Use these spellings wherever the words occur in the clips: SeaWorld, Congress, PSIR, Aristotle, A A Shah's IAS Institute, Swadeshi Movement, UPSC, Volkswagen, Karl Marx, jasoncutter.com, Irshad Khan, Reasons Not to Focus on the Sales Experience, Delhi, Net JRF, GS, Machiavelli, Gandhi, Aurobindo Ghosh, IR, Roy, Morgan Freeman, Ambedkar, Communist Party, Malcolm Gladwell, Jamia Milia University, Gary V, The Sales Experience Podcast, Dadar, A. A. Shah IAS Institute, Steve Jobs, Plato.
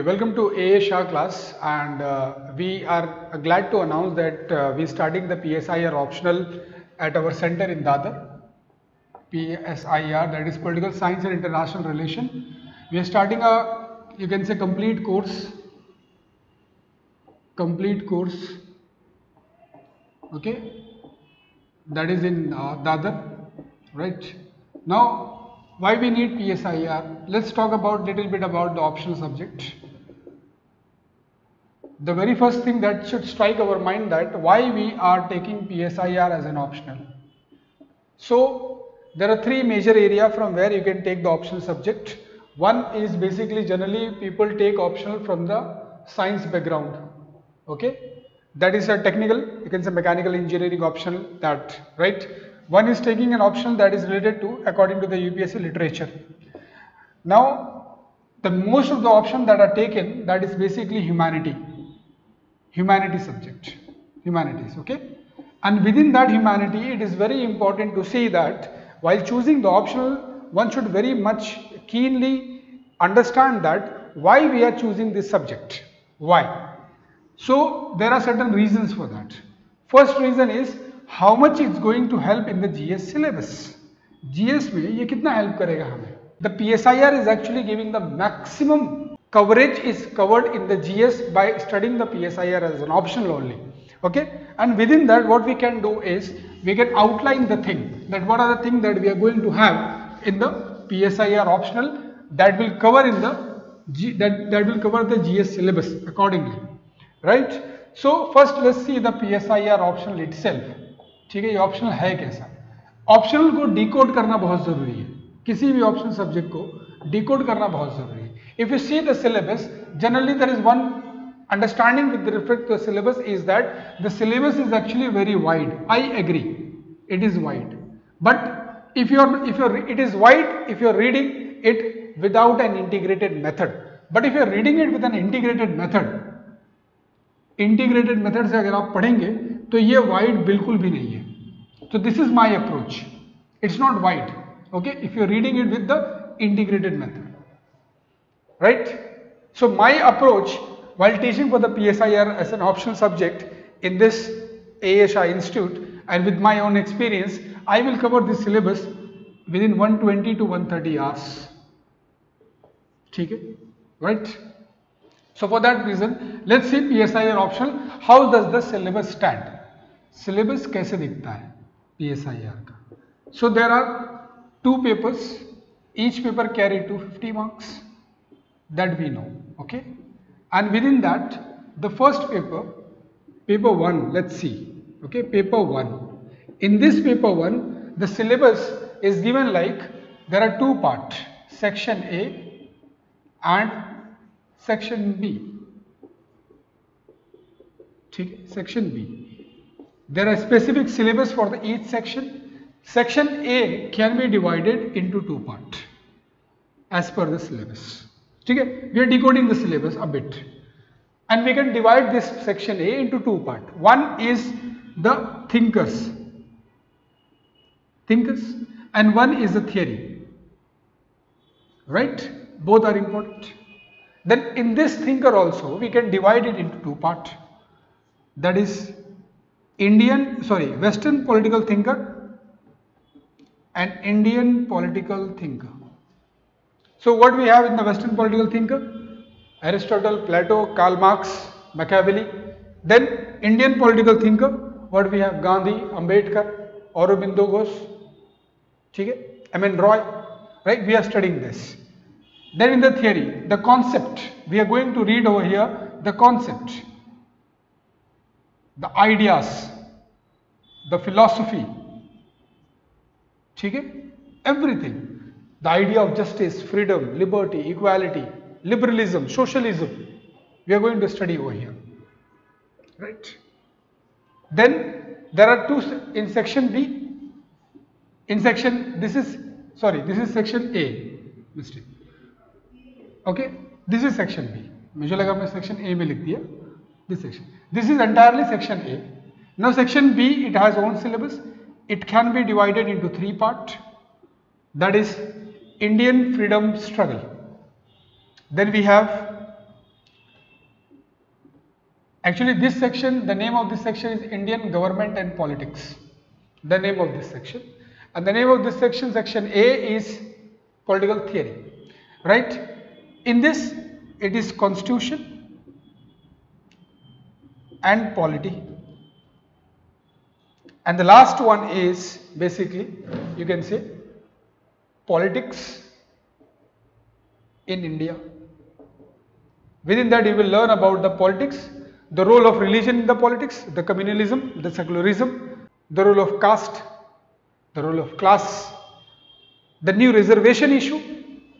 Welcome to A. A. Shah class, and we are glad to announce that we are starting the PSIR optional at our center in Dadar. PSIR, that is Political Science and International Relations. We are starting a, you can say, complete course, okay, that is in Dadar, right. Now, why we need PSIR? Let's talk about little bit about the optional subject. The very first thing that should strike our mind that why we are taking PSIR as an optional. So there are three major areas from where you can take the optional subject. One is basically generally people take optional from the science background, okay, that is a technical, you can say mechanical engineering optional, that, right. One is taking an option that is related to according to the UPSC literature. Now, the most of the options that are taken, that is basically humanities subject, okay. And within that humanity, it is very important to see that while choosing the optional, one should very much keenly understand that why we are choosing this subject, why. So, there are certain reasons for that. First reason is how much it's going to help in the GS syllabus. GS में ये कितना help करेगा हमें? The PSIR is actually giving the maximum coverage is covered in the GS by studying the PSIR as an optional only. Okay? And within that, what we can do is we can outline the thing that what are the things that we are going to have in the PSIR optional that will cover in the that will cover the GS syllabus accordingly, right? So first let's see the PSIR optional itself. ठीक है, ये optional है कैसा? Optional को decode करना बहुत जरूरी है, किसी भी ऑप्शनल सब्जेक्ट को डिकोड करना बहुत जरूरी है. If you see the syllabus, generally there is one understanding with respect to the syllabus is that the syllabus is actually very wide. I agree, it is wide, but it is wide if you are reading it without an integrated method. But if you are reading it with an integrated method, integrated method से अगर आप पढ़ेंगे तो ये wide बिल्कुल भी नहीं है. तो this is my approach, it's not wide, okay, if you are reading it with the integrated method, right. So my approach while teaching for the PSIR as an optional subject in this A. A. Shah Institute and with my own experience, I will cover this syllabus within 120 to 130 hours. ठीक है, right. So for that reason, let's see PSIR optional. How does the syllabus stand? Syllabus कैसे दिखता है PSIR का? So there are two papers. Each paper carry 250 marks. That we know, okay. And within that, the first paper, paper 1. Let's see, okay, paper 1. In this paper 1, the syllabus is given like there are two parts: section A and section B. ठीक है, section B. There are specific syllabus for the each section. Section A can be divided into two parts as per the syllabus. ठीक है, we are decoding the syllabus a bit, and we can divide this section A into two parts. One is the thinkers, and one is the theory. Right? Both are important. Then in this thinker also we can divide it into two parts, that is Western political thinker and Indian political thinker. So what we have in the Western political thinker? Aristotle, Plato, Karl Marx, Machiavelli. Then Indian political thinker, what we have? Gandhi, Ambedkar, Aurobindo Ghosh, Roy, right, we are studying this. Then in the theory, the concept, we are going to read over here the concept, the ideas, the philosophy, ठीक है, everything, the idea of justice, freedom, liberty, equality, liberalism, socialism, we are going to study over here, right. Then there are two in section B, this is section A, mistake. Okay, this is section B. मुझे लगा मैं section A में लिख दिया. This is entirely section A. Now section B, it has own syllabus. It can be divided into three parts. That is Indian freedom struggle. Then we have Actually, this section, the name of this section is Indian Government and Politics. The name of this section, and the name of this section, section A, is Political Theory, right? In this, it is Constitution and Polity, and the last one is basically, you can say, Politics in India. Within that, you will learn about the politics, the role of religion in the politics, the communalism, the secularism, the role of caste, the role of class, the new reservation issue,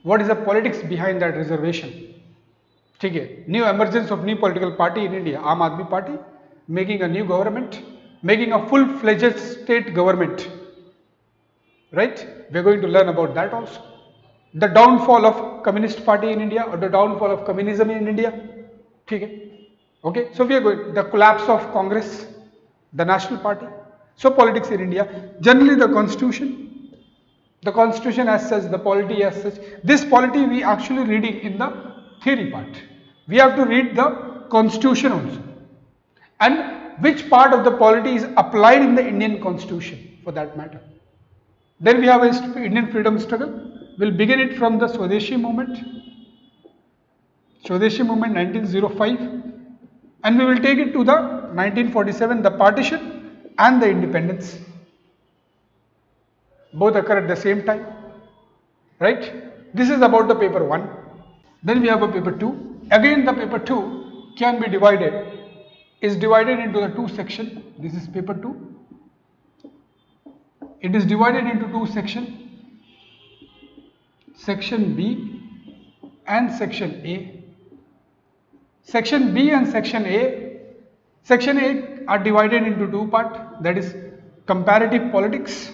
what is the politics behind that reservation, ठीक है, new emergence of new political party in India, Aam Aadmi Party, making a new government, making a full-fledged state government, right? We are going to learn about that also. The downfall of Communist Party in India or the downfall of communism in India, ठीक है, okay? So we are going, the collapse of Congress, the National Party. So politics in India, generally the constitution as such, the polity as such. This polity we actually reading in the theory part. We have to read the constitution also, and which part of the polity is applied in the Indian constitution for that matter. Then we have a Indian freedom struggle. We'll begin it from the Swadeshi Movement, Swadeshi Movement 1905, and we will take it to the 1947, the partition and the independence, both occur at the same time, right? This is about the paper 1. Then we have a paper 2. Again, the paper 2 can be divided, is divided into the two sections. This is paper 2. It is divided into two sections, section B and section A. Section B and section A. Section A are divided into two parts, that is comparative politics,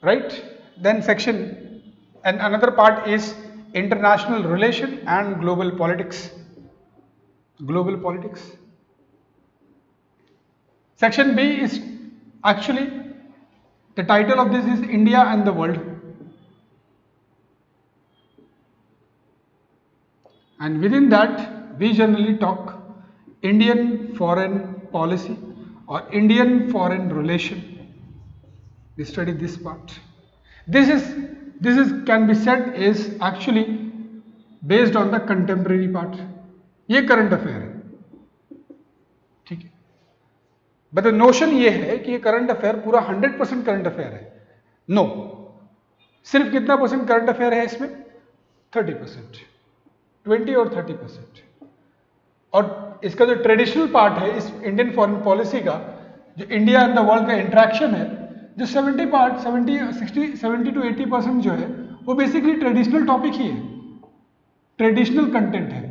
right? Then section, and another part is international relation and global politics, global politics. Section B is actually, the title of this is India and the World, and within that we generally talk Indian foreign policy or Indian foreign relation. We study this part. This is can be said is actually based on the contemporary part. ये current affair है, ठीक है. But the notion ये है कि ये current affair पूरा 100% current affair है. No, सिर्फ कितना परसेंट current affair है इसमें? 30%, 20 और 30%. और इसका जो ट्रेडिशनल पार्ट है इस इंडियन फॉरेन पॉलिसी का, जो इंडिया एंड द वर्ल्ड का इंट्रैक्शन है, जो 70 टू 80% जो है वो बेसिकली ट्रेडिशनल टॉपिक ही है, ट्रेडिशनल कंटेंट है,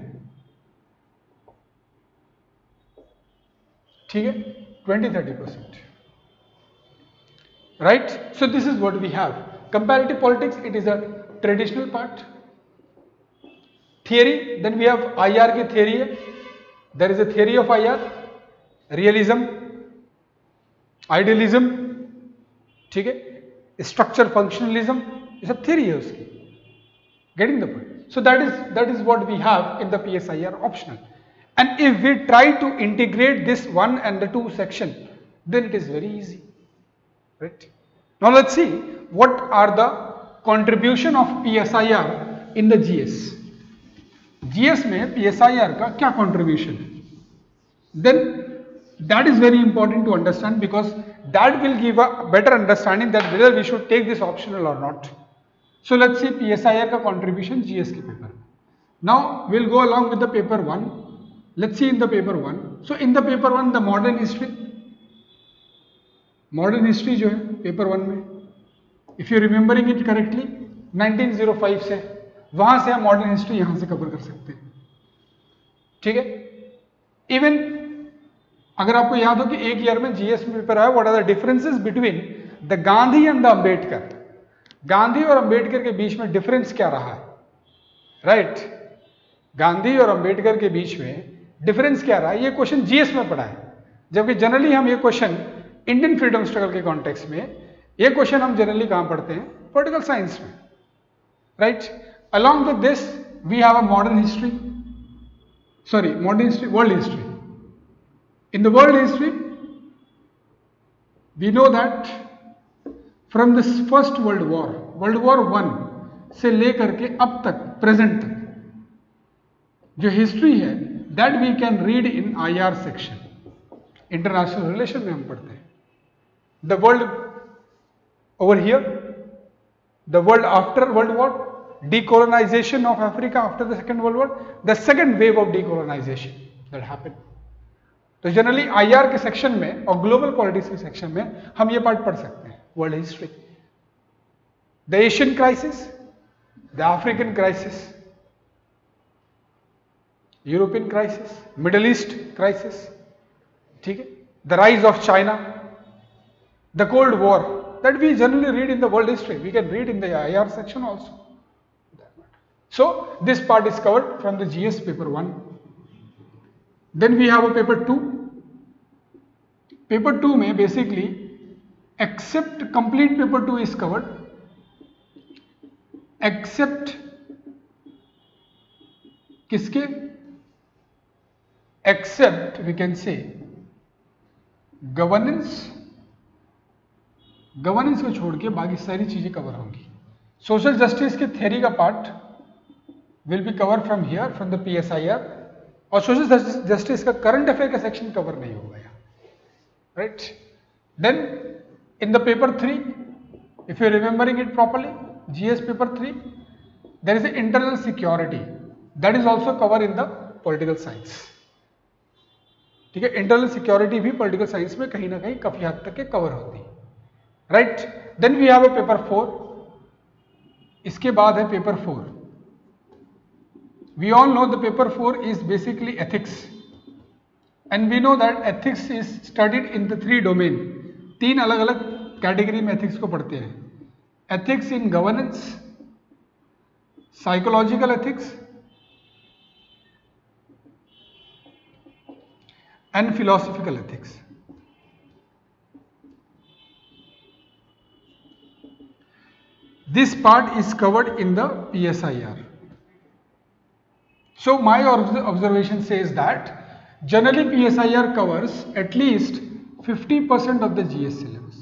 ठीक है, 20-30%, right? So this is what we have. Comparative politics, it is a traditional part. Theory, then we have IR की थियरी है. There is a theory of IR, realism, idealism, ठीक है, structure functionalism, ये सब theory है उसकी. Getting the point? So that is what we have in the PSIR optional. And if we try to integrate this 1 and the 2 section, then it is very easy, right? Now let's see what are the contribution of PSIR in the GS. GS में PSIR का क्या contribution है, then that is very important to understand, because that will give a better understanding that whether we should take this optional और not. So let's see PSIR का contribution GS के paper. Now will go along with the paper 1. Let's see in the paper 1. So in the paper 1 the modern history, जो है paper 1 में, if you remembering it correctly, 1905 से, वहां से हम modern history यहां से कवर कर सकते हैं, ठीक है. इवन अगर आपको याद हो कि एक ईयर में जीएस में पेपर आया, what are the differences between the Gandhi and the Ambedkar, Gandhi और अंबेडकर के बीच में डिफरेंस क्या रहा है, राइट? गांधी और अंबेडकर के बीच में डिफरेंस क्या रहा है, ये क्वेश्चन जीएस में पढ़ा है. जबकि जनरली हम ये क्वेश्चन इंडियन फ्रीडम स्ट्रगल के कॉन्टेक्स्ट में, ये क्वेश्चन हम जनरली कहां पढ़ते हैं? पॉलिटिकल साइंस में, right? Along with this, we have a modern history, world history, In the world history, we know that from this First World War I से लेकर के अब तक प्रेजेंट तक जो हिस्ट्री है that we can read in IR section, international relation में हम पढ़ते हैं. The world over here, the world after world war, decolonization of Africa after the Second World War, the second wave of decolonization that happened. तो generally IR के section में और global politics के section में हम ये पार्ट पढ़ सकते हैं. World history, the Asian crisis, the African crisis, European crisis, middle east crisis, ठीक है, the rise of China, the cold war, that we generally read in the world history. We can read in the IR section also. So this part is covered from the GS paper 1. Then we have a paper 2. Paper 2 में basically except complete paper 2 is covered, except किसके, except we can say governance को छोड़ के बाकी सारी चीजें cover होंगी. Social justice के theory का part will be covered from here, from the PSIR, और सोशल जस्टिस का करंट अफेयर का सेक्शन कवर नहीं होगा यहाँ, right. Then in the paper 3, if you remembering it properly, GS paper 3, there is internal security, that is also cover in the political science. ठीक है, internal security भी political science में कहीं ना कहीं काफी हद तक के कवर होती है, right. Then we have a paper 4. इसके बाद है paper 4. We all know the paper 4 is basically ethics, and we know that ethics is studied in the three domain. तीन अलग अलग कैटेगरी में ethics को पढ़ते हैं. Ethics in governance, psychological ethics, and philosophical ethics. This part is covered in the PSIR. So my observation says that generally PSIR covers at least 50% of the GS syllabus.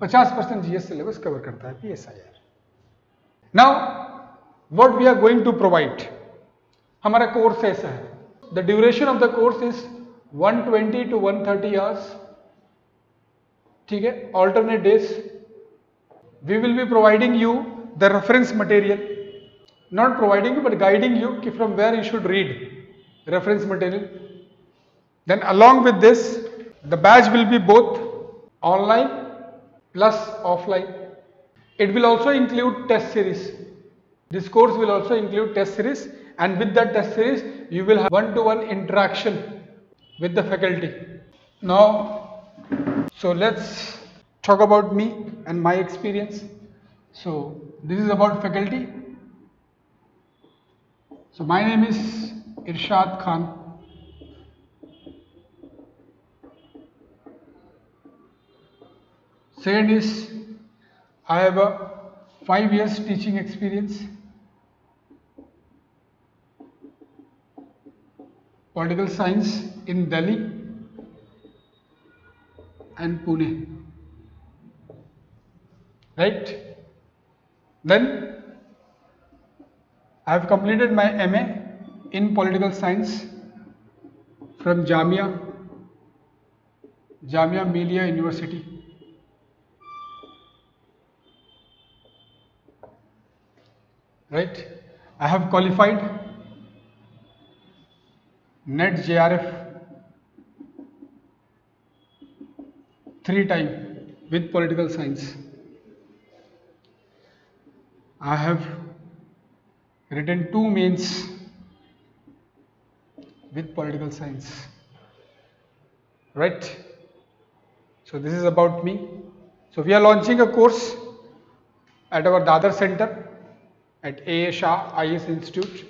50% GS syllabus cover करता है PSIR. Now what we are going to provide? हमारा course ऐसा है. The duration of the course is 120 to 130 hours. ठीक है, alternate days. We will be providing you the reference material. Not providing you but guiding you कि from where you should read reference material. Then along with this, the batch will be both online plus offline. It will also include test series. This course will also include test series, and with that test series, you will have one-to-one interaction with the faculty. Now, so let's talk about me and my experience. So this is about faculty. So my name is Irshad Khan. Second is I have a 5 years teaching experience, political science in Delhi and Pune, right. Then I have completed my MA in political science from Jamia Milia University. Right? I have qualified Net JRF 3 times with political science. I have written 2 mains with political science, right. So this is about me. So we are launching a course at our Dadar center at A. A. Shah IAS Institute,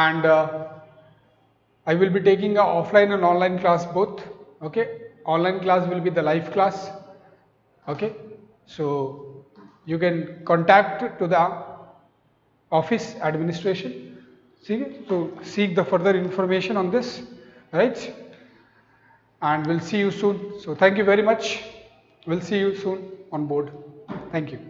and I will be taking a offline and online class both. Okay, online class will be the live class. Okay, so you can contact to the office administration, see, to seek the further information on this. right? And we'll see you soon. So thank you very much. We'll see you soon on board. Thank you.